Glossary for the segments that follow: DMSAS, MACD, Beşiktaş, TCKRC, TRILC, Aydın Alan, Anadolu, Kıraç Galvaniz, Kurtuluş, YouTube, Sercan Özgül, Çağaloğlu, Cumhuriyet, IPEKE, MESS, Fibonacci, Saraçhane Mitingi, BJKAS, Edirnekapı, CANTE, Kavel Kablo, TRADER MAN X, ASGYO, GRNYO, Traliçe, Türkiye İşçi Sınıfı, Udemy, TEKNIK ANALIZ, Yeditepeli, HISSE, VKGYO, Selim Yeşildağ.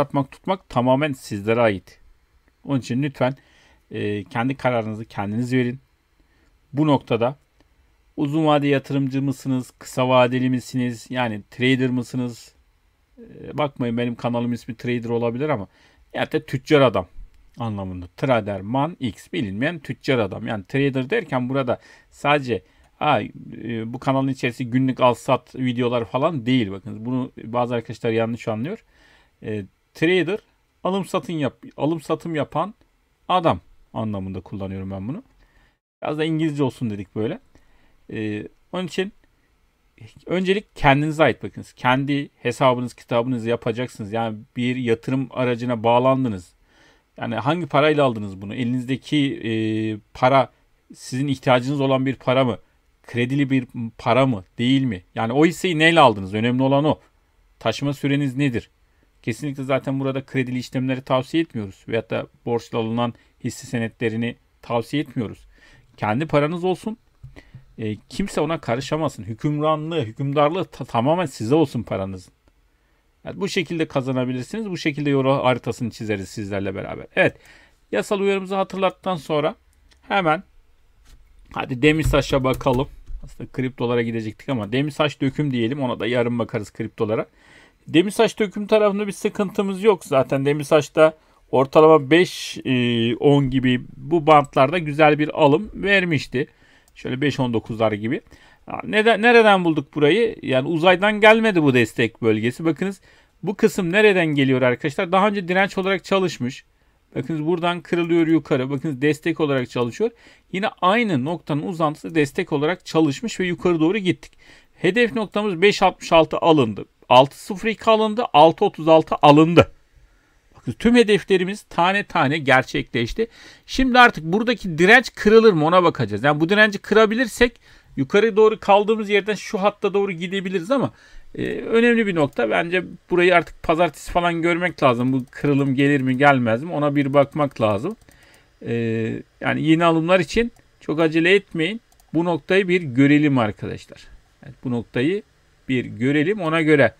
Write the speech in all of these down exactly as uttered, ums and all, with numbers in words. Yapmak, tutmak tamamen sizlere ait. Onun için lütfen e, kendi kararınızı kendiniz verin. Bu noktada uzun vade yatırımcı mısınız, kısa vadeli misiniz, yani trader mısınız? E, bakmayın, benim kanalım ismi trader olabilir ama yani de tüccar adam anlamında. Trader Man X, bilinmeyen tüccar adam. Yani trader derken burada sadece ha, e, bu kanalın içerisi günlük al sat videolar falan değil. Bakın bunu bazı arkadaşlar yanlış anlıyor. E, Trader alım satım yap alım satım yapan adam anlamında kullanıyorum ben bunu. Biraz da İngilizce olsun dedik böyle. Ee, onun için öncelik kendinize ait, bakınız. Kendi hesabınız, kitabınızı yapacaksınız. Yani bir yatırım aracına bağlandınız. Yani hangi parayla aldınız bunu? Elinizdeki e, para sizin ihtiyacınız olan bir para mı? Kredili bir para mı? Değil mi? Yani o hisseyi neyle aldınız? Önemli olan o. Taşıma süreniz nedir? Kesinlikle zaten burada kredili işlemleri tavsiye etmiyoruz. Veyahut da borçla alınan hisse senetlerini tavsiye etmiyoruz. Kendi paranız olsun. E, kimse ona karışamasın. Hükümranlığı, hükümdarlığı ta tamamen size olsun paranızın. Yani bu şekilde kazanabilirsiniz. Bu şekilde yol haritasını çizeriz sizlerle beraber. Evet. Yasal uyarımızı hatırlattıktan sonra hemen hadi D M S A S'e bakalım. Aslında kriptolara gidecektik ama D M S A S döküm diyelim. Ona da yarın bakarız kriptolara. D M S A S döküm tarafında bir sıkıntımız yok. Zaten D M S A S'ta ortalama beş on gibi bu bantlarda güzel bir alım vermişti. Şöyle beş on dokuzlar gibi. Neden, nereden bulduk burayı? Yani uzaydan gelmedi bu destek bölgesi. Bakınız bu kısım nereden geliyor arkadaşlar? Daha önce direnç olarak çalışmış. Bakınız buradan kırılıyor yukarı. Bakınız destek olarak çalışıyor. Yine aynı noktanın uzantısı destek olarak çalışmış ve yukarı doğru gittik. Hedef noktamız beş altmış altı alındı. altı sıfır iki alındı, altı otuz altı alındı. Bakın tüm hedeflerimiz tane tane gerçekleşti. Şimdi artık buradaki direnç kırılır mı ona bakacağız. Yani bu direnci kırabilirsek yukarı doğru kaldığımız yerden şu hatta doğru gidebiliriz ama e, önemli bir nokta. Bence burayı artık pazartesi falan görmek lazım. Bu kırılım gelir mi gelmez mi ona bir bakmak lazım. E, yani yeni alımlar için çok acele etmeyin. Bu noktayı bir görelim arkadaşlar. Yani bu noktayı bir görelim, ona göre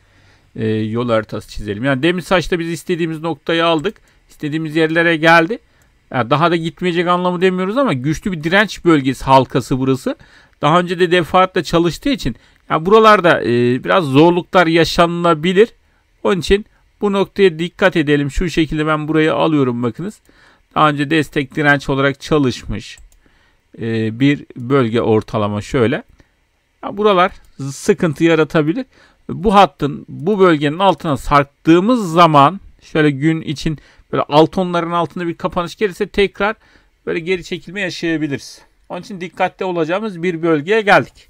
e, yol haritası çizelim. Yani D M S A S'ta biz istediğimiz noktayı aldık. İstediğimiz yerlere geldi. Yani daha da gitmeyecek anlamı demiyoruz ama güçlü bir direnç bölgesi halkası burası. Daha önce de defaatle çalıştığı için yani buralarda e, biraz zorluklar yaşanılabilir. Onun için bu noktaya dikkat edelim. Şu şekilde ben burayı alıyorum bakınız. Daha önce destek direnç olarak çalışmış e, bir bölge ortalama şöyle. Buralar sıkıntı yaratabilir. Bu hattın, bu bölgenin altına sarktığımız zaman şöyle gün için böyle alt onların altında bir kapanış gelirse tekrar böyle geri çekilme yaşayabiliriz. Onun için dikkatli olacağımız bir bölgeye geldik.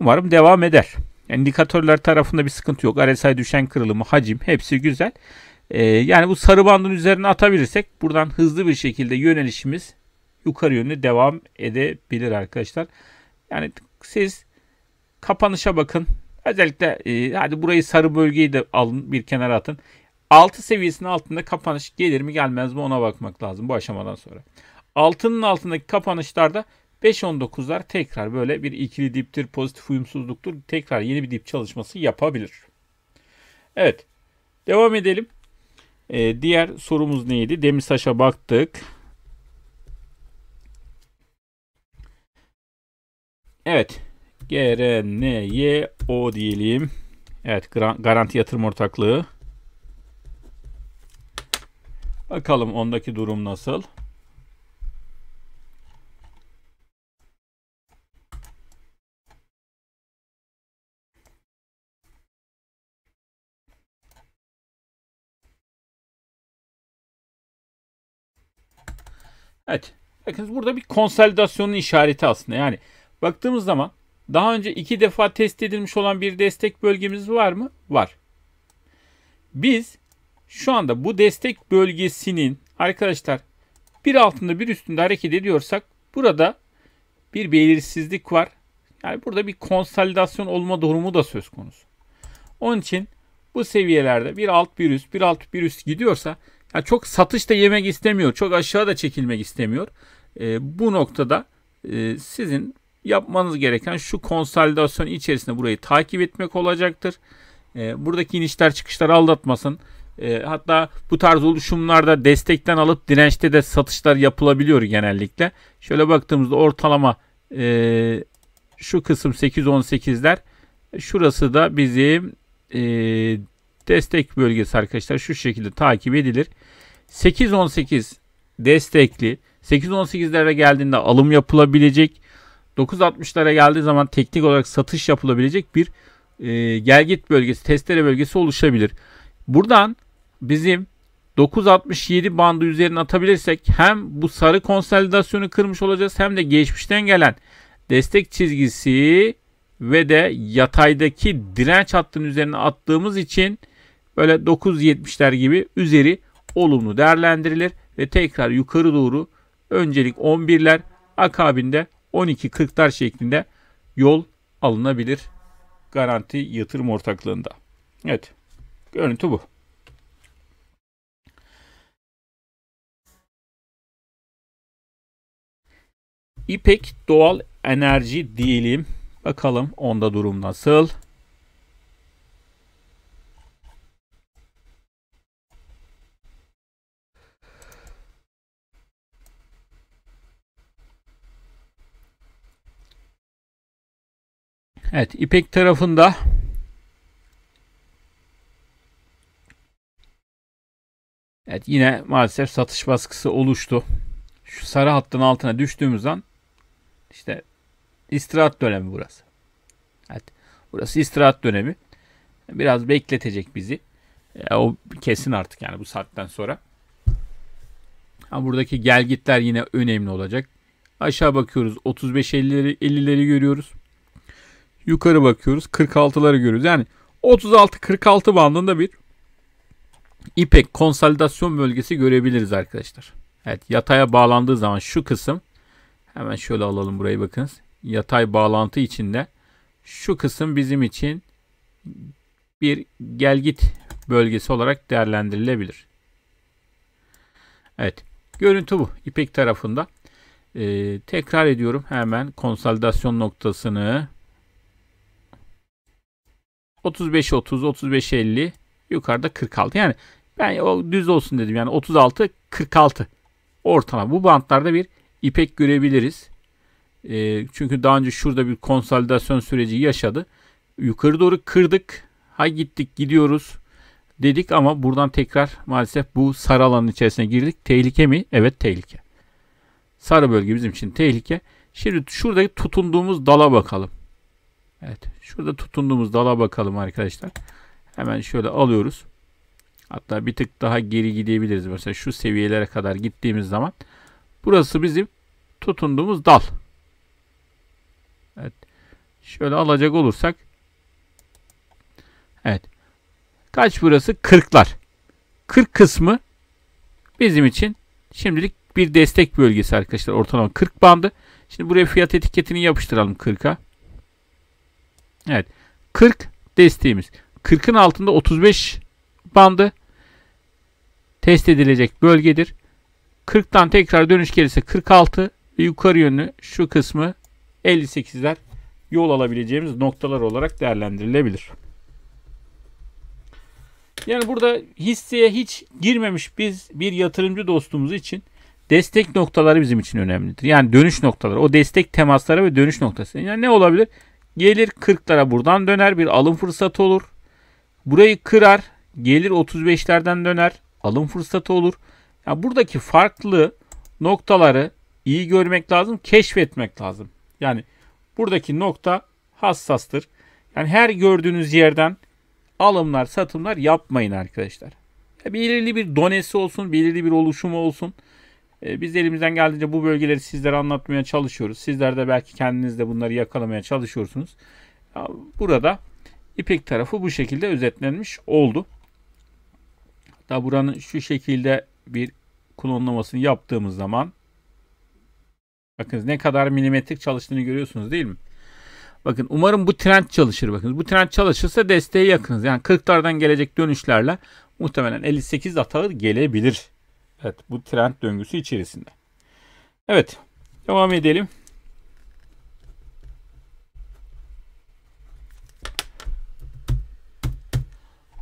Umarım devam eder. Endikatörler tarafında bir sıkıntı yok. R S I düşen kırılımı, hacim hepsi güzel. Ee, yani bu sarı bandın üzerine atabilirsek buradan hızlı bir şekilde yönelişimiz yukarı yönlü devam edebilir arkadaşlar. Yani siz kapanışa bakın. Özellikle e, hadi burayı sarı bölgeyi de alın, bir kenara atın. altı seviyesinin altında kapanış gelir mi gelmez mi ona bakmak lazım bu aşamadan sonra. altının altındaki kapanışlarda beş on dokuzlar tekrar böyle bir ikili diptir, pozitif uyumsuzluktur. Tekrar yeni bir dip çalışması yapabilir. Evet. Devam edelim. E, diğer sorumuz neydi? D M S A S'e baktık. Evet, G R N Y O diyelim. Evet, Garanti Yatırım Ortaklığı. Bakalım ondaki durum nasıl? Evet, bakınız burada bir konsolidasyonun işareti aslında. Yani baktığımız zaman daha önce iki defa test edilmiş olan bir destek bölgemiz var mı? Var. Biz şu anda bu destek bölgesinin arkadaşlar bir altında bir üstünde hareket ediyorsak burada bir belirsizlik var. Yani burada bir konsolidasyon olma durumu da söz konusu. Onun için bu seviyelerde bir alt bir üst, bir alt bir üst gidiyorsa yani çok satış da yemek istemiyor. Çok aşağı da çekilmek istemiyor. E, bu noktada e, sizin yapmanız gereken şu konsolidasyon içerisinde burayı takip etmek olacaktır. Ee, buradaki inişler çıkışlar aldatmasın. E, hatta bu tarz oluşumlarda destekten alıp dirençte de satışlar yapılabiliyor genellikle. Şöyle baktığımızda ortalama e, şu kısım sekiz on sekizler. Şurası da bizim e, destek bölgesi arkadaşlar. Şu şekilde takip edilir. sekiz on sekiz destekli. sekiz on sekizlere geldiğinde alım yapılabilecek. dokuz altmışlara geldiği zaman teknik olarak satış yapılabilecek bir e, gelgit bölgesi, testere bölgesi oluşabilir. Buradan bizim dokuz altmış yedi bandı üzerine atabilirsek hem bu sarı konsolidasyonu kırmış olacağız hem de geçmişten gelen destek çizgisi ve de yataydaki direnç hattının üzerine attığımız için böyle dokuz yetmişler gibi üzeri olumlu değerlendirilir ve tekrar yukarı doğru öncelik on birler akabinde on iki kırklar şeklinde yol alınabilir Garanti Yatırım Ortaklığı'nda. Evet. Görüntü bu. İpek Doğal Enerji diyelim. Bakalım onda durum nasıl? Evet, İpek tarafında evet yine maalesef satış baskısı oluştu. Şu sarı hattın altına düştüğümüz an işte istirahat dönemi burası. Evet, burası istirahat dönemi. Biraz bekletecek bizi. E, o kesin artık yani bu saatten sonra. Ha, buradaki gelgitler yine önemli olacak. Aşağı bakıyoruz otuz beş ellileri görüyoruz. Yukarı bakıyoruz kırk altıları görüyoruz. Yani otuz altı kırk altı bandında bir İpek konsolidasyon bölgesi görebiliriz arkadaşlar. Evet, yataya bağlandığı zaman şu kısım, hemen şöyle alalım burayı, bakınız. Yatay bağlantı içinde şu kısım bizim için bir gelgit bölgesi olarak değerlendirilebilir. Evet, görüntü bu İpek tarafında. Ee, tekrar ediyorum hemen konsolidasyon noktasını otuz beş otuz otuz beş elli yukarıda kırk altı. Yani ben o düz olsun dedim. Yani otuz altı kırk altı ortalama. Bu bantlarda bir İpek görebiliriz. E, çünkü daha önce şurada bir konsolidasyon süreci yaşadı. Yukarı doğru kırdık. Ha gittik gidiyoruz dedik ama buradan tekrar maalesef bu sarı alanın içerisine girdik. Tehlike mi? Evet, tehlike. Sarı bölge bizim için tehlike. Şimdi şuradaki tutunduğumuz dala bakalım. Evet. Şurada tutunduğumuz dala bakalım arkadaşlar. Hemen şöyle alıyoruz. Hatta bir tık daha geri gidebiliriz. Mesela şu seviyelere kadar gittiğimiz zaman burası bizim tutunduğumuz dal. Evet. Şöyle alacak olursak evet. Kaç burası? kırklar. kırk kısmı bizim için şimdilik bir destek bölgesi arkadaşlar. Ortalama kırk bandı. Şimdi buraya fiyat etiketini yapıştıralım kırka. Evet. kırk desteğimiz. kırkın altında otuz beş bandı test edilecek bölgedir. kırktan tekrar dönüş gelirse kırk altı ve yukarı yönlü şu kısmı elli sekizler yol alabileceğimiz noktalar olarak değerlendirilebilir. Yani burada hisseye hiç girmemiş biz bir yatırımcı dostumuz için destek noktaları bizim için önemlidir. Yani dönüş noktaları, o destek temasları ve dönüş noktası. Yani ne olabilir? Gelir kırklara buradan döner, bir alım fırsatı olur. Burayı kırar, gelir otuz beşlerden döner, alım fırsatı olur. Yani buradaki farklı noktaları iyi görmek lazım, keşfetmek lazım. Yani buradaki nokta hassastır. Yani her gördüğünüz yerden alımlar, satımlar yapmayın arkadaşlar. Ya belirli bir donesi olsun, belirli bir oluşumu olsun. Ee, biz elimizden geldiğince bu bölgeleri sizlere anlatmaya çalışıyoruz. Sizler de belki kendiniz de bunları yakalamaya çalışıyorsunuz. Ya burada İpek tarafı bu şekilde özetlenmiş oldu. Hatta buranın şu şekilde bir klonlamasını yaptığımız zaman bakınız ne kadar milimetrik çalıştığını görüyorsunuz değil mi? Bakın umarım bu trend çalışır. Bakınız bu trend çalışırsa desteğe yakınız. Yani kırklardan gelecek dönüşlerle muhtemelen elli sekiz atağı gelebilir. Evet, bu trend döngüsü içerisinde. Evet, devam edelim.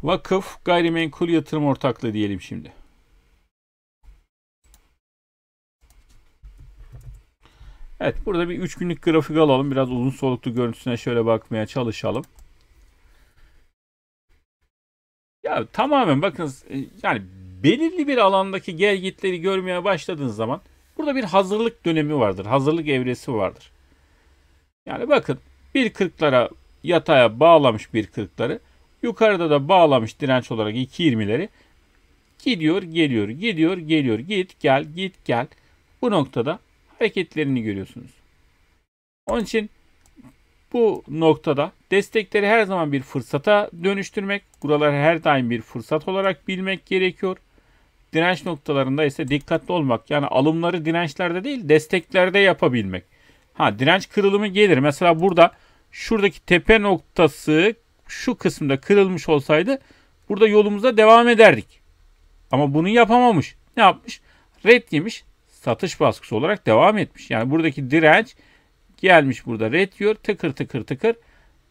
Vakıf gayrimenkul yatırım ortaklığı diyelim şimdi. Evet, burada bir üç günlük grafik alalım. Biraz uzun soluklu görüntüsüne şöyle bakmaya çalışalım. Ya tamamen bakınız, yani belirli bir alandaki gelgitleri görmeye başladığınız zaman burada bir hazırlık dönemi vardır. Hazırlık evresi vardır. Yani bakın bir kırklara yataya bağlamış bir kırkları. Yukarıda da bağlamış direnç olarak iki yirmileri. Gidiyor, geliyor, gidiyor, geliyor. Git, gel, git, gel. Bu noktada hareketlerini görüyorsunuz. Onun için bu noktada destekleri her zaman bir fırsata dönüştürmek, buraları her daim bir fırsat olarak bilmek gerekiyor. Direnç noktalarında ise dikkatli olmak. Yani alımları dirençlerde değil, desteklerde yapabilmek. Ha, direnç kırılımı gelir. Mesela burada şuradaki tepe noktası şu kısımda kırılmış olsaydı burada yolumuza devam ederdik. Ama bunu yapamamış. Ne yapmış? Red yemiş. Satış baskısı olarak devam etmiş. Yani buradaki direnç gelmiş, burada red yiyor. Tıkır tıkır tıkır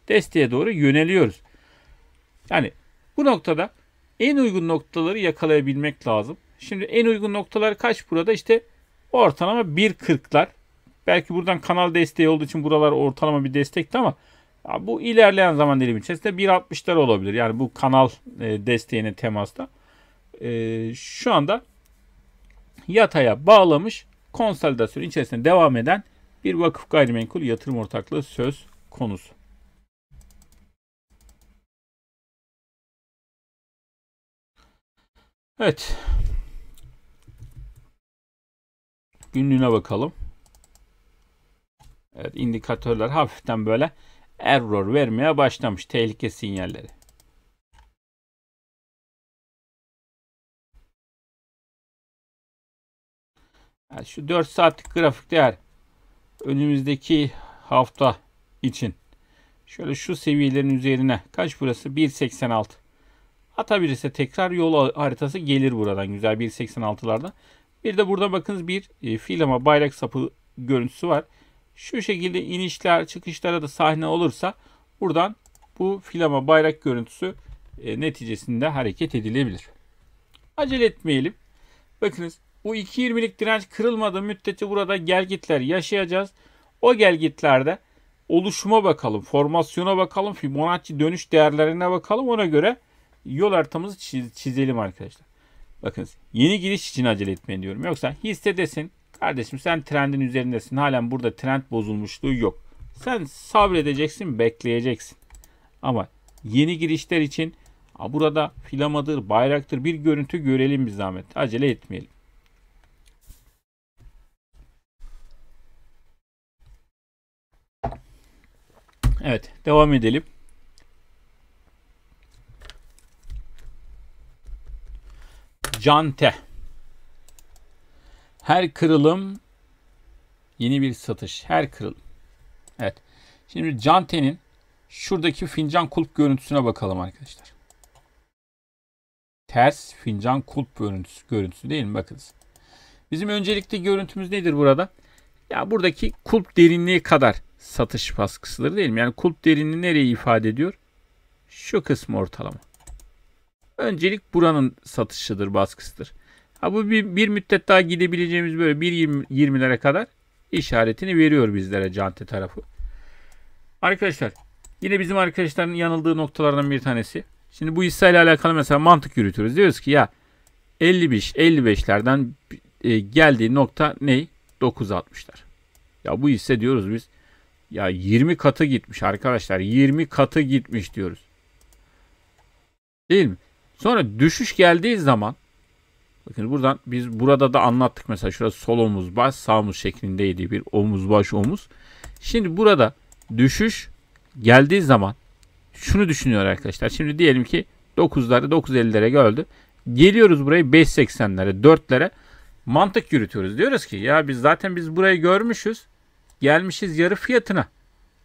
desteğe doğru yöneliyoruz. Yani bu noktada en uygun noktaları yakalayabilmek lazım. Şimdi en uygun noktalar kaç burada? İşte ortalama bir kırklar. Belki buradan kanal desteği olduğu için buralar ortalama bir destekti ama bu ilerleyen zaman dilimi içerisinde bir altmışlar olabilir. Yani bu kanal desteğine temasta. Şu anda yataya bağlamış, konsolidasyon içerisinde devam eden bir vakıf gayrimenkul yatırım ortaklığı söz konusu. Evet. Günlüğüne bakalım. Evet, indikatörler hafiften böyle error vermeye başlamış. Tehlike sinyalleri. Yani şu dört saatlik grafik değer önümüzdeki hafta için şöyle şu seviyelerin üzerine, kaç burası? bir seksen altı. Atabilirse tekrar yol haritası gelir buradan. Güzel bir seksen altılarda. Bir de burada bakınız bir e, fil ama bayrak sapı görüntüsü var. Şu şekilde inişler çıkışlara da sahne olursa buradan bu filama bayrak görüntüsü e, neticesinde hareket edilebilir. Acele etmeyelim. Bakınız bu iki yirmilik direnç kırılmadığı müddetçe burada gelgitler yaşayacağız. O gelgitlerde oluşuma bakalım, formasyona bakalım, Fibonacci dönüş değerlerine bakalım. Ona göre yol haritamızı çiz çizelim arkadaşlar. Bakınız yeni giriş için acele etmeyin diyorum. Yoksa hissedesin. Kardeşim sen trendin üzerindesin. Halen burada trend bozulmuşluğu yok. Sen sabredeceksin, bekleyeceksin. Ama yeni girişler için burada filamadır, bayraktır bir görüntü görelim bir zahmet. Acele etmeyelim. Evet, devam edelim. CANTE. Her kırılım yeni bir satış. Her kırılım. Evet. Şimdi CANTE'nin şuradaki fincan kulp görüntüsüne bakalım arkadaşlar. Ters fincan kulp görüntüsü, görüntüsü değil mi? Bakınız. Bizim öncelikli görüntümüz nedir burada? Ya buradaki kulp derinliği kadar satış baskısıdır değil mi? Yani kulp derinliği nereyi ifade ediyor? Şu kısmı ortalama. Öncelik buranın satışıdır, baskısıdır. Ha, bu bir, bir müddet daha gidebileceğimiz böyle bir yirmilere kadar işaretini veriyor bizlere CANTE tarafı. Arkadaşlar yine bizim arkadaşların yanıldığı noktalardan bir tanesi. Şimdi bu hisseyle alakalı mesela mantık yürütüyoruz. Diyoruz ki ya elli beş elli beşlerden e, geldiği nokta ne? dokuz altmışlar. Ya bu hisse diyoruz biz ya yirmi katı gitmiş arkadaşlar. yirmi katı gitmiş diyoruz. Değil mi? Sonra düşüş geldiği zaman bakın buradan biz burada da anlattık mesela şurası sol omuz baş sağ omuz şeklindeydi bir omuz baş omuz. Şimdi burada düşüş geldiği zaman şunu düşünüyor arkadaşlar. Şimdi diyelim ki dokuzları dokuz ellilere gördü. Geliyoruz burayı beş seksenlere dörtlere mantık yürütüyoruz. Diyoruz ki ya biz zaten biz burayı görmüşüz. Gelmişiz yarı fiyatına.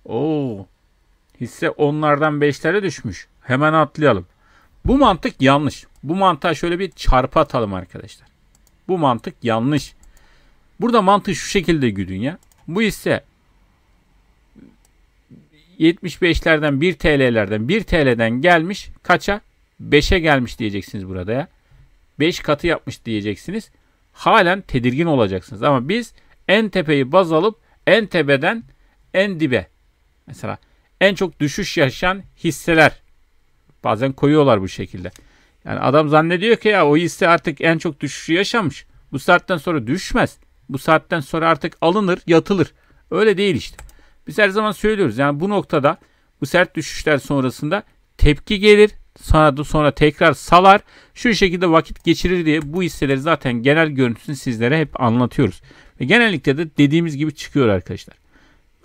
Oo, hisse onlardan beşlere düşmüş. Hemen atlayalım. Bu mantık yanlış. Bu mantığa şöyle bir çarpı atalım arkadaşlar. Bu mantık yanlış. Burada mantığı şu şekilde güdün ya. Bu ise yetmiş beşlerden bir TL'lerden bir TL'den gelmiş kaça? beşe gelmiş diyeceksiniz burada ya. beş katı yapmış diyeceksiniz. Halen tedirgin olacaksınız. Ama biz en tepeyi baz alıp en tepeden en dibe. Mesela en çok düşüş yaşayan hisseler. Bazen koyuyorlar bu şekilde. Yani adam zannediyor ki ya o hisse artık en çok düşüşü yaşamış. Bu saatten sonra düşmez. Bu saatten sonra artık alınır, yatılır. Öyle değil işte. Biz her zaman söylüyoruz. Yani bu noktada bu sert düşüşler sonrasında tepki gelir. Sonra, sonra tekrar salar. Şu şekilde vakit geçirir diye bu hisseleri zaten genel görüntüsünü sizlere hep anlatıyoruz. Ve genellikle de dediğimiz gibi çıkıyor arkadaşlar.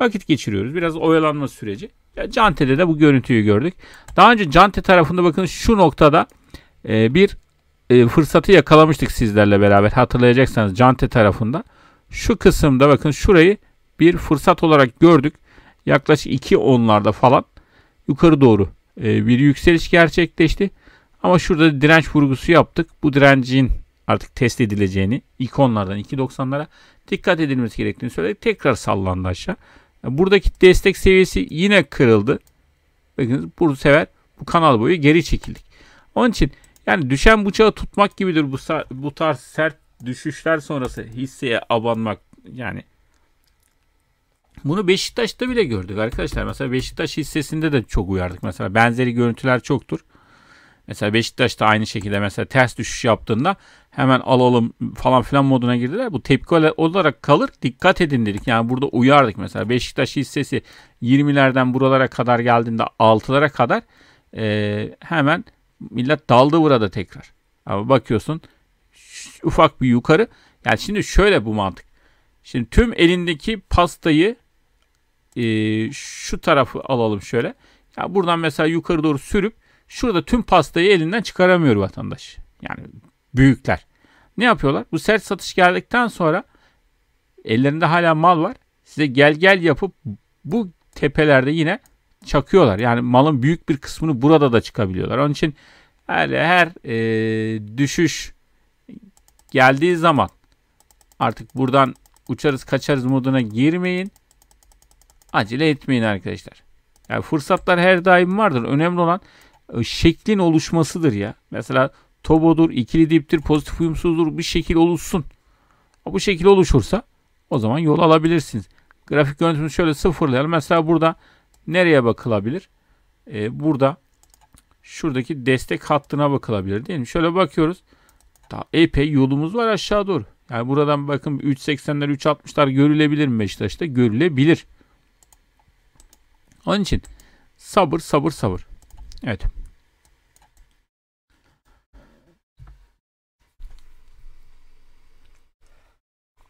Vakit geçiriyoruz. Biraz oyalanma süreci. Ya Cante'de de bu görüntüyü gördük. Daha önce Cante tarafında bakın şu noktada e, bir e, fırsatı yakalamıştık sizlerle beraber. Hatırlayacaksanız Cante tarafında. Şu kısımda bakın şurayı bir fırsat olarak gördük. Yaklaşık iki onlarda falan yukarı doğru e, bir yükseliş gerçekleşti. Ama şurada direnç vurgusu yaptık. Bu direncin artık test edileceğini iki onlardan iki doksanlara dikkat edilmesi gerektiğini söyledik. Tekrar sallandı aşağı. Buradaki destek seviyesi yine kırıldı. Bakın bu sefer bu kanal boyu geri çekildik. Onun için yani düşen bıçağı tutmak gibidir bu, bu tarz sert düşüşler sonrası hisseye abanmak. Yani bunu Beşiktaş'ta bile gördük arkadaşlar. Mesela Beşiktaş hissesinde de çok uyardık. Mesela benzeri görüntüler çoktur. Mesela Beşiktaş'ta aynı şekilde mesela ters düşüş yaptığında hemen alalım falan filan moduna girdiler. Bu tepki olarak kalır. Dikkat edin dedik. Yani burada uyardık mesela. Beşiktaş hissesi yirmilerden buralara kadar geldiğinde altılara kadar e, hemen millet daldı burada tekrar. Ama bakıyorsun ufak bir yukarı. Yani şimdi şöyle bu mantık. Şimdi tüm elindeki pastayı e, şu tarafı alalım şöyle. Yani buradan mesela yukarı doğru sürüp şurada tüm pastayı elinden çıkaramıyor vatandaş. Yani büyükler. Ne yapıyorlar? Bu sert satış geldikten sonra ellerinde hala mal var. Size gel gel yapıp bu tepelerde yine çakıyorlar. Yani malın büyük bir kısmını burada da çıkabiliyorlar. Onun için her, her e, düşüş geldiği zaman artık buradan uçarız kaçarız moduna girmeyin. Acele etmeyin arkadaşlar. Yani fırsatlar her daim vardır. Önemli olan şeklin oluşmasıdır ya. Mesela tobodur, ikili diptir, pozitif uyumsuzdur, bir şekil oluşsun. Bu şekil oluşursa o zaman yol alabilirsiniz. Grafik görüntümüzü şöyle sıfırlayalım. Mesela burada nereye bakılabilir? Ee, burada şuradaki destek hattına bakılabilir değil mi? Şöyle bakıyoruz. Daha epey yolumuz var aşağı doğru. Yani buradan bakın üç seksenler, üç altmışlar görülebilir mi Beşiktaş'ta? Görülebilir. Onun için sabır, sabır, sabır. Evet.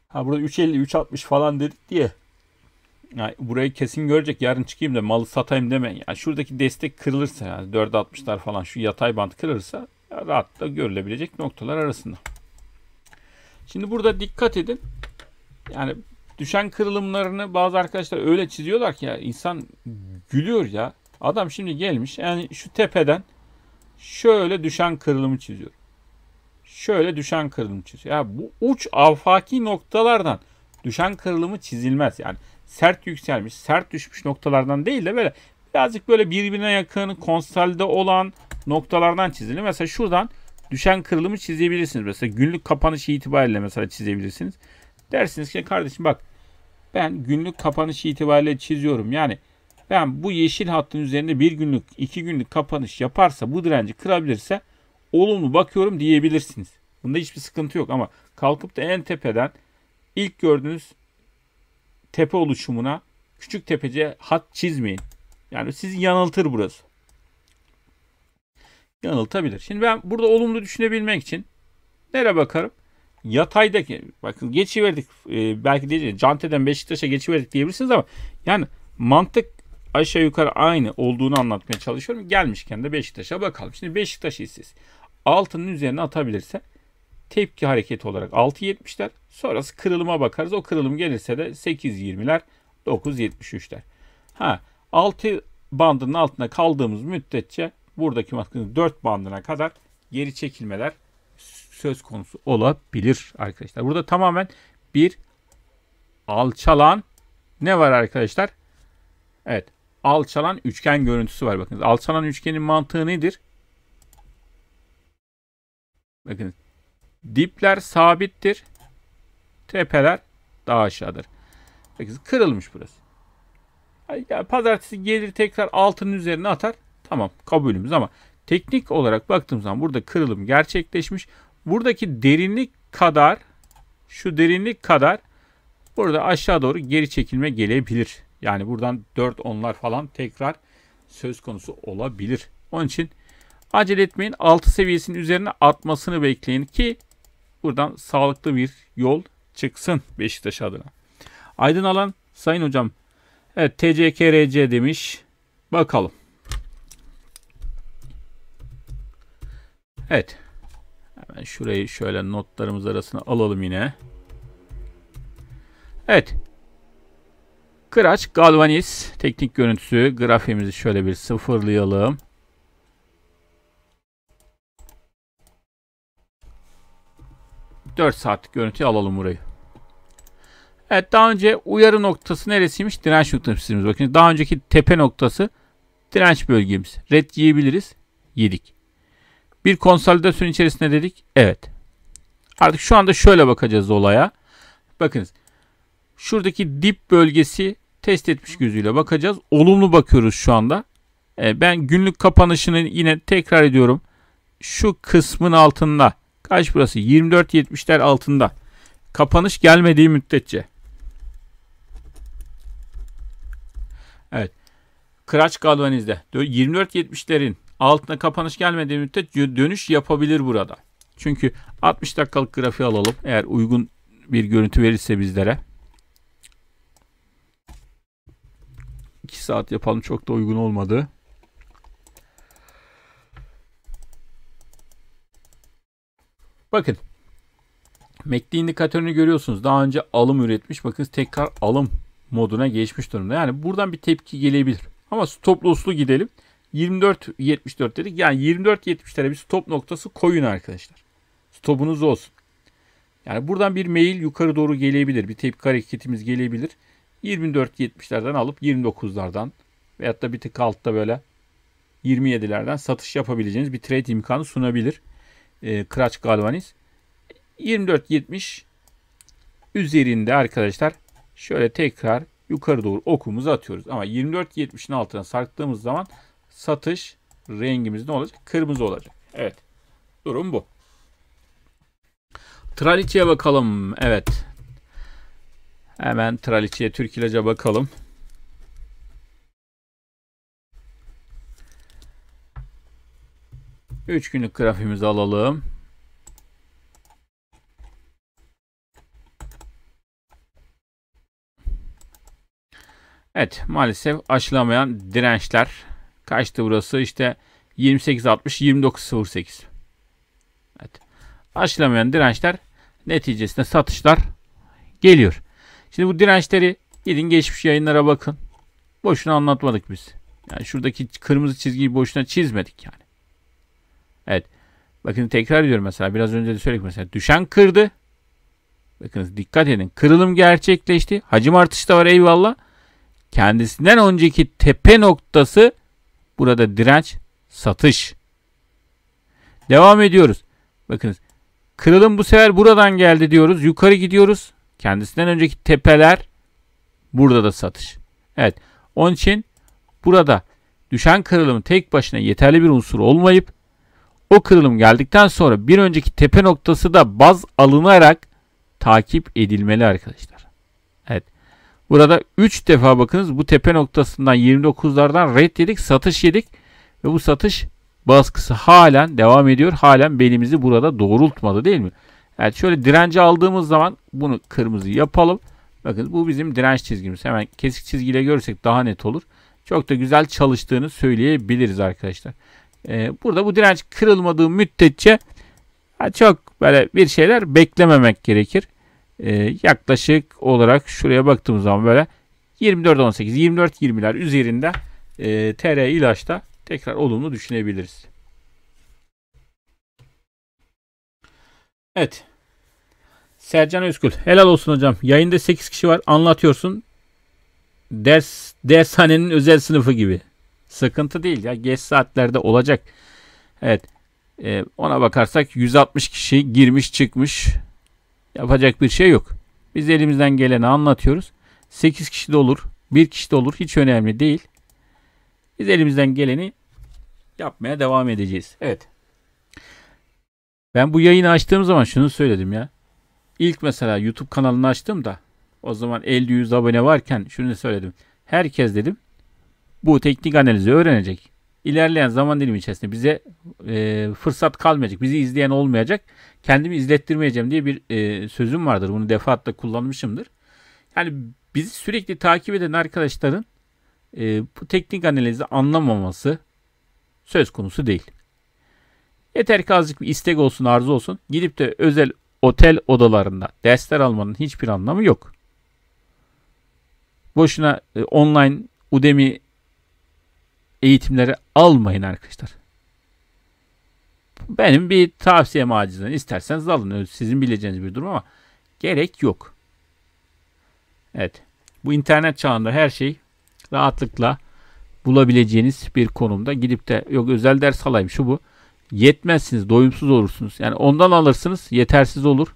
Ha burada üç elli, üç altmış falan dedik diye. Yani burayı kesin görecek. Yarın çıkayım da malı satayım deme. Yani şuradaki destek kırılırsa yani dört altmışlar falan şu yatay bant kırılırsa ya rahatlıkla görülebilecek noktalar arasında. Şimdi burada dikkat edin. Yani düşen kırılımlarını bazı arkadaşlar öyle çiziyorlar ki ya insan gülüyor ya. Adam şimdi gelmiş yani şu tepeden şöyle düşen kırılımı çiziyor. Şöyle düşen kırılımı çiziyor. Ya bu uç afaki noktalardan düşen kırılımı çizilmez. Yani sert yükselmiş, sert düşmüş noktalardan değil de böyle birazcık böyle birbirine yakın, konsolide olan noktalardan çizilir. Mesela şuradan düşen kırılımı çizebilirsiniz. Mesela günlük kapanışı itibariyle mesela çizebilirsiniz. Dersiniz ki kardeşim bak ben günlük kapanışı itibariyle çiziyorum. Yani ben bu yeşil hattın üzerinde bir günlük, iki günlük kapanış yaparsa, bu direnci kırabilirse olumlu bakıyorum diyebilirsiniz. Bunda hiçbir sıkıntı yok ama kalkıp da en tepeden ilk gördüğünüz tepe oluşumuna küçük tepece hat çizmeyin. Yani sizi yanıltır burası. Yanıltabilir. Şimdi ben burada olumlu düşünebilmek için nereye bakarım? Yataydaki, bakın geçiverdik e, belki diyeceğiz, Cante'den Beşiktaş'a geçiverdik diyebilirsiniz ama yani mantık aşağı yukarı aynı olduğunu anlatmaya çalışıyorum. Gelmişken de Beşiktaş'a bakalım. Şimdi Beşiktaş hissesi altının üzerine atabilirse tepki hareketi olarak altı yetmişler. Sonrası kırılıma bakarız. O kırılım gelirse de sekiz yirmiler, dokuz yetmiş üçler. Ha, altı bandının altında kaldığımız müddetçe buradaki bakın dört bandına kadar geri çekilmeler söz konusu olabilir arkadaşlar. Burada tamamen bir alçalan ne var arkadaşlar? Evet. Alçalan üçgen görüntüsü var. Bakınız alçalan üçgenin mantığı nedir? Bakın dipler sabittir. Tepeler daha aşağıdır. Bakın kırılmış burası. Yani pazartesi gelir tekrar altının üzerine atar. Tamam, kabulümüz, ama teknik olarak baktığım zaman burada kırılım gerçekleşmiş. Buradaki derinlik kadar, şu derinlik kadar burada aşağı doğru geri çekilme gelebilir. Yani buradan dört onlar falan tekrar söz konusu olabilir. Onun için acele etmeyin. altı seviyesinin üzerine atmasını bekleyin ki buradan sağlıklı bir yol çıksın Beşiktaş adına. Aydın Alan, sayın hocam. Evet, T C K R C demiş. Bakalım. Evet. Hemen şurayı şöyle notlarımız arasına alalım yine. Evet. Kıraç, galvaniz, teknik görüntüsü. Grafiğimizi şöyle bir sıfırlayalım. dört saatlik görüntüyü alalım burayı. Evet, daha önce uyarı noktası neresiymiş? Direnç noktasımız. Bakın daha önceki tepe noktası direnç bölgemiz. Red yiyebiliriz. Yedik. Bir konsolidasyon içerisinde dedik. Evet. Artık şu anda şöyle bakacağız olaya. Bakınız. Şuradaki dip bölgesi test etmiş gözüyle bakacağız. Olumlu bakıyoruz şu anda. E, ben günlük kapanışını yine tekrar ediyorum. Şu kısmın altında. Kaç burası? yirmi dört yetmişler altında. Kapanış gelmediği müddetçe. Evet. Kıraç galvanizde. yirmi dört yetmişlerin altına kapanış gelmediği müddetçe dönüş yapabilir burada. Çünkü altmış dakikalık grafiği alalım. Eğer uygun bir görüntü verirse bizlere. iki saat yapalım. Çok da uygun olmadı. Bakın. M A C D indikatörünü görüyorsunuz. Daha önce alım üretmiş. Bakın tekrar alım moduna geçmiş durumda. Yani buradan bir tepki gelebilir. Ama stop loss'lu gidelim. yirmi dört yetmiş dört dedik. Yani yirmi dört yetmişlere bir stop noktası koyun arkadaşlar. Stopunuz olsun. Yani buradan bir meyil yukarı doğru gelebilir. Bir tepki hareketimiz gelebilir. yirmi dört yetmişlerden alıp yirmi dokuzlardan veyahut da bir tık altta böyle yirmi yedilerden satış yapabileceğiniz bir trade imkanı sunabilir. E, Kıraç galvaniz. yirmi dört yetmiş üzerinde arkadaşlar şöyle tekrar yukarı doğru okumuzu atıyoruz. Ama yirmi dört yetmişin altına sarktığımız zaman satış rengimiz ne olacak? Kırmızı olacak. Evet. Durum bu. Traliçe'ye bakalım. Evet. Hemen Traliçe'ye, Türk ilaca bakalım. üç günlük grafimizi alalım. Evet, maalesef aşılamayan dirençler. Kaçtı burası? İşte yirmi sekiz altmış yirmi dokuz sıfır sekiz. Evet. Aşılamayan dirençler neticesinde satışlar geliyor. Şimdi bu dirençleri gidin geçmiş yayınlara bakın. Boşuna anlatmadık biz. Yani şuradaki kırmızı çizgiyi boşuna çizmedik yani. Evet. Bakın tekrar ediyorum mesela. Biraz önce de söyledik mesela. Düşen kırdı. Bakınız dikkat edin. Kırılım gerçekleşti. Hacim artışı da var, eyvallah. Kendisinden önceki tepe noktası burada direnç, satış. Devam ediyoruz. Bakınız. Kırılım bu sefer buradan geldi diyoruz. Yukarı gidiyoruz. Kendisinden önceki tepeler, burada da satış. Evet. Onun için burada düşen kırılım tek başına yeterli bir unsur olmayıp o kırılım geldikten sonra bir önceki tepe noktası da baz alınarak takip edilmeli arkadaşlar. Evet. Burada üç defa bakınız bu tepe noktasından yirmi dokuzlardan red yedik, satış yedik ve bu satış baskısı halen devam ediyor. Halen belimizi burada doğrultmadı, değil mi? Evet, şöyle direnci aldığımız zaman bunu kırmızı yapalım. Bakın bu bizim direnç çizgimiz. Hemen kesik çizgiyle görsek daha net olur. Çok da güzel çalıştığını söyleyebiliriz arkadaşlar. Ee, burada bu direnç kırılmadığı müddetçe çok böyle bir şeyler beklememek gerekir. Ee, yaklaşık olarak şuraya baktığımız zaman böyle yirmi dört on sekiz yirmi dört yirmiler üzerinde e, T R ilaçta tekrar olumlu düşünebiliriz. Evet. Sercan Özgül. Helal olsun hocam. Yayında sekiz kişi var. Anlatıyorsun. Ders, dershanenin özel sınıfı gibi. Sıkıntı değil ya. Geç saatlerde olacak. Evet. E, ona bakarsak yüz altmış kişi girmiş çıkmış, yapacak bir şey yok. Biz elimizden geleni anlatıyoruz. sekiz kişi de olur, bir kişi de olur, hiç önemli değil. Biz elimizden geleni yapmaya devam edeceğiz. Evet. Ben bu yayını açtığım zaman şunu söyledim ya. İlk mesela YouTube kanalını açtım da o zaman elli yüz abone varken şunu söyledim. Herkes dedim bu teknik analizi öğrenecek. İlerleyen zaman dilimi içerisinde bize e, fırsat kalmayacak. Bizi izleyen olmayacak. Kendimi izlettirmeyeceğim diye bir e, sözüm vardır. Bunu defaatle kullanmışımdır. Yani bizi sürekli takip eden arkadaşların e, bu teknik analizi anlamaması söz konusu değil. Yeter ki azıcık bir istek olsun, arzu olsun. Gidip de özel otel odalarında dersler almanın hiçbir anlamı yok. Boşuna e, online Udemy eğitimleri almayın arkadaşlar. Benim bir tavsiyem acizden, isterseniz alın. Sizin bileceğiniz bir durum ama gerek yok. Evet. Bu internet çağında her şey rahatlıkla bulabileceğiniz bir konumda. Gidip de yok özel ders alayım şu bu. Yetmezsiniz. Doyumsuz olursunuz. Yani ondan alırsınız. Yetersiz olur.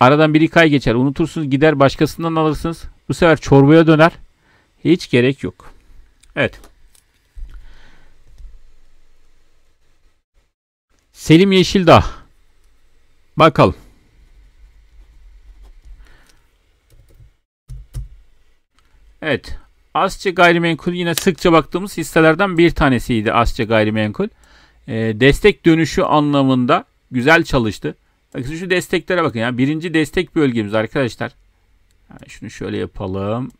Aradan bir iki ay geçer. Unutursunuz. Gider başkasından alırsınız. Bu sefer çorbaya döner. Hiç gerek yok. Evet. Selim Yeşildağ. Bakalım. Evet. Asya gayrimenkul yine sıkça baktığımız hisselerden bir tanesiydi. Asya gayrimenkul. E, destek dönüşü anlamında güzel çalıştı. Bakın şu desteklere bakın. Yani birinci destek bölgemiz arkadaşlar. Yani şunu şöyle yapalım.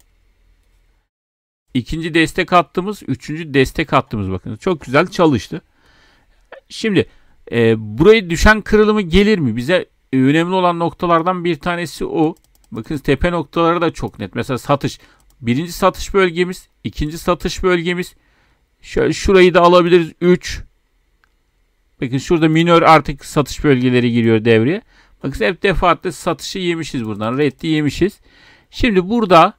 İkinci destek hattımız, üçüncü destek hattımız bakın. Çok güzel çalıştı. Şimdi e, buraya düşen kırılımı gelir mi? Bize e, önemli olan noktalardan bir tanesi o. Bakın tepe noktaları da çok net. Mesela satış. Birinci satış bölgemiz, ikinci satış bölgemiz. Şöyle şurayı da alabiliriz. üç. Bakın şurada minör artık satış bölgeleri giriyor devreye. Bakın hep defaatle satışı yemişiz buradan. Reddi yemişiz. Şimdi burada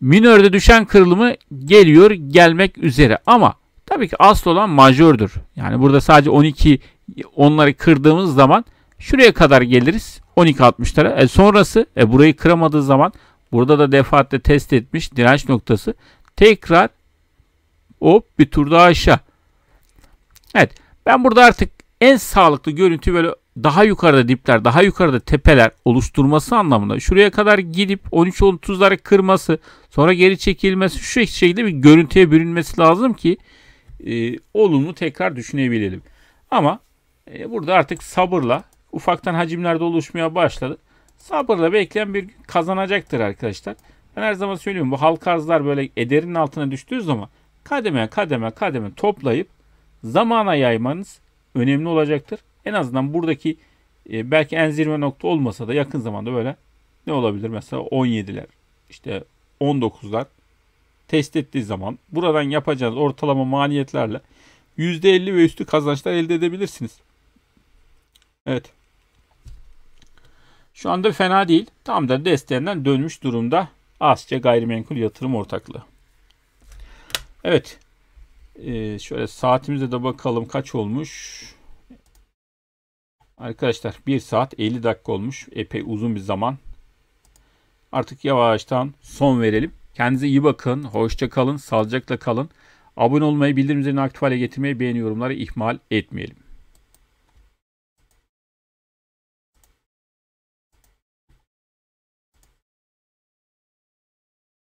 minörde düşen kırılımı geliyor, gelmek üzere. Ama tabii ki asıl olan majördür. Yani burada sadece on iki onları kırdığımız zaman şuraya kadar geliriz. on iki altmışlara. E sonrası e burayı kıramadığı zaman burada da defaatle test etmiş direnç noktası. Tekrar hop bir tur daha aşağı. Evet. Ben burada artık en sağlıklı görüntü böyle daha yukarıda dipler, daha yukarıda tepeler oluşturması anlamında şuraya kadar gidip on üç otuzları kırması, sonra geri çekilmesi, şu şekilde bir görüntüye bürünmesi lazım ki e, olumlu tekrar düşünebilelim. Ama e, burada artık sabırla ufaktan hacimlerde oluşmaya başladı. Sabırla bekleyen bir gün kazanacaktır arkadaşlar. Ben her zaman söylüyorum, bu halka arzlar böyle ederin altına düştüğü zaman kademe kademe kademe toplayıp zamana yaymanız önemli olacaktır. En azından buradaki e, belki en zirve nokta olmasa da yakın zamanda böyle ne olabilir? Mesela on yediler, işte on dokuzlar test ettiği zaman buradan yapacağınız ortalama maliyetlerle yüzde elli ve üstü kazançlar elde edebilirsiniz. Evet. Şu anda fena değil. Tam da desteğinden dönmüş durumda Asya Gayrimenkul Yatırım Ortaklığı. Evet. Ee, şöyle saatimize de bakalım kaç olmuş. Arkadaşlar bir saat elli dakika olmuş. Epey uzun bir zaman. Artık yavaştan son verelim. Kendinize iyi bakın. Hoşça kalın. Sağlıcakla kalın. Abone olmayı, bildirim zilini aktif hale getirmeyi, beğeni yorumları ihmal etmeyelim.